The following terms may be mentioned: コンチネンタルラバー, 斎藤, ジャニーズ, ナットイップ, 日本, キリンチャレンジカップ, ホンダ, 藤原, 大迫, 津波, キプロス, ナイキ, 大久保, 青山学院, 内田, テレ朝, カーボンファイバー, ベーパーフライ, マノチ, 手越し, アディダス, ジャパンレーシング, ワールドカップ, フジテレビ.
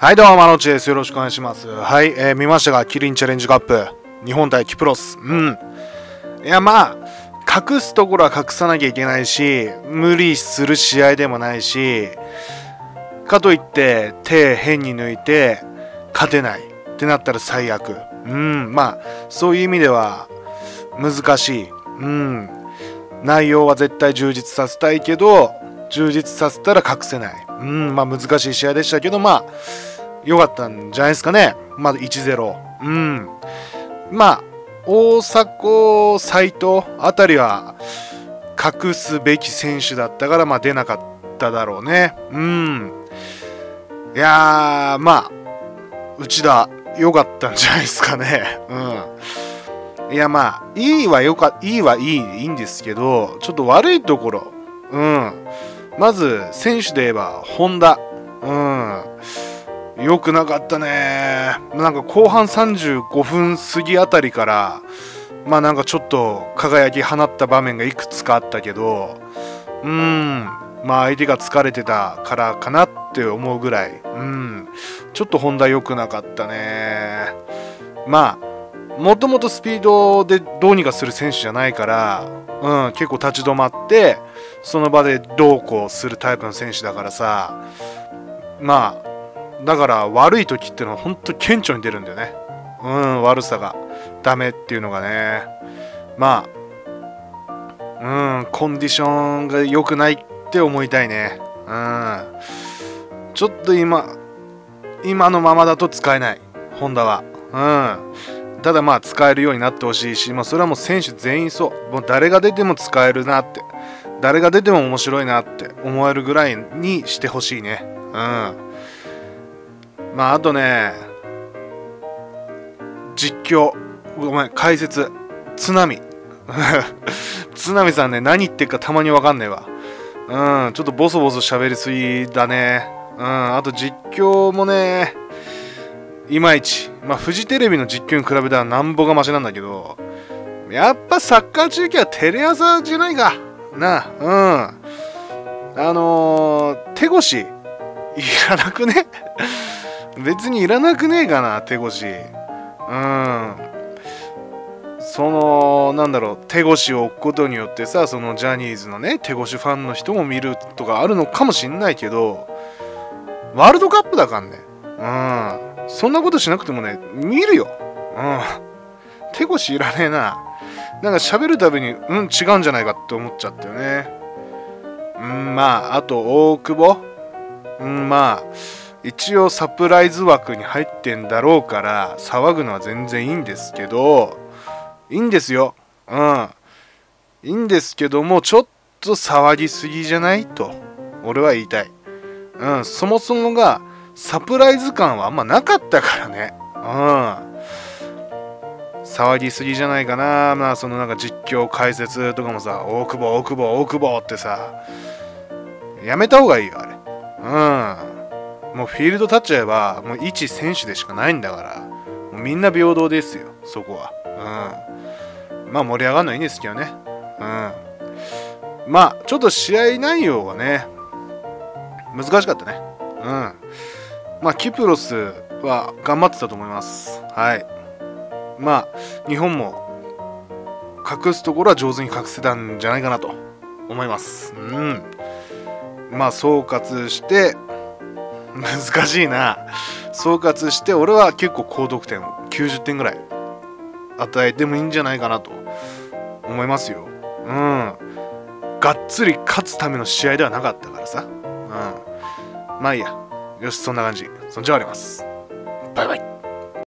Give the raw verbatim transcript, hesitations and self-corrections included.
はいどうも、マノチです。よろしくお願いします。はい、えー、見ましたが、キリンチャレンジカップ、日本対キプロス。うん。いや、まあ、隠すところは隠さなきゃいけないし、無理する試合でもないし、かといって、手変に抜いて、勝てないってなったら最悪。うん、まあ、そういう意味では、難しい。うん。内容は絶対充実させたいけど、充実させたら隠せない。うん、まあ難しい試合でしたけど、まあ、良かったんじゃないですかね。まだ いちたいゼロ。うん。まあ、大迫、斎藤あたりは隠すべき選手だったから、まあ出なかっただろうね。うん。いやー、まあ、内田、良かったんじゃないですかね。うん。いや、まあ、いいは良か、いいはいい、いいんですけど、ちょっと悪いところ。うん。まず、選手で言えば、ホンダ。うん。良くなかったね。なんか後半さんじゅうごふん過ぎあたりから、まあなんかちょっと輝き放った場面がいくつかあったけど、うん。まあ相手が疲れてたからかなって思うぐらい。うん。ちょっとホンダ良くなかったね。まあ、もともとスピードでどうにかする選手じゃないから、うん、結構立ち止まって、その場でどうこうするタイプの選手だからさ、まあ、だから悪い時ってのは本当に顕著に出るんだよね。うん、悪さがダメっていうのがね。まあ、うん、コンディションが良くないって思いたいね。うん。ちょっと今、今のままだと使えない、ホンダは。うん。ただまあ使えるようになってほしいし、まあ、それはもう選手全員そう。もう誰が出ても使えるなって、誰が出ても面白いなって思えるぐらいにしてほしいね。うん。まああとね、実況、ごめん、解説、津波。津波さんね、何言ってるかたまにわかんねえわ。うん、ちょっとボソボソ喋りすぎだね。うん、あと実況もね、いまいち、まあ、フジテレビの実況に比べたらなんぼがマシなんだけど、やっぱサッカー中継はテレ朝じゃないかな。あ、うん。あのー、手越し、いらなくね別にいらなくねえかな、手越し。うん。その、なんだろう、手越しを置くことによってさ、そのジャニーズのね、手越しファンの人も見るとかあるのかもしんないけど、ワールドカップだかんね。うん。そんなことしなくてもね、見るよ。うん。手越いらねえな。なんか喋るたびに、うん、違うんじゃないかって思っちゃったよね。うん、まあ、あと、大久保。うん、まあ、一応サプライズ枠に入ってんだろうから、騒ぐのは全然いいんですけど、いいんですよ。うん。いいんですけども、ちょっと騒ぎすぎじゃないと、俺は言いたい。うん、そもそもが、サプライズ感はあんまなかったからね。うん。騒ぎすぎじゃないかな。まあ、そのなんか実況解説とかもさ、大久保、大久保、大久保ってさ、やめた方がいいよ、あれ。うん。もうフィールド立っちゃえば、もう一選手でしかないんだから、もうみんな平等ですよ、そこは。うん。まあ、盛り上がるのはいいんですけどね。うん。まあ、ちょっと試合内容はね、難しかったね。うん。まあ、キプロスは頑張ってたと思います。はい。まあ、日本も隠すところは上手に隠せたんじゃないかなと思います。うん。まあ、総括して、難しいな。総括して、俺は結構高得点をきゅうじゅってんぐらい与えてもいいんじゃないかなと思いますよ。うん。がっつり勝つための試合ではなかったからさ。うん。まあいいや。よし、そんな感じ。そんじゃあります。バイバイ。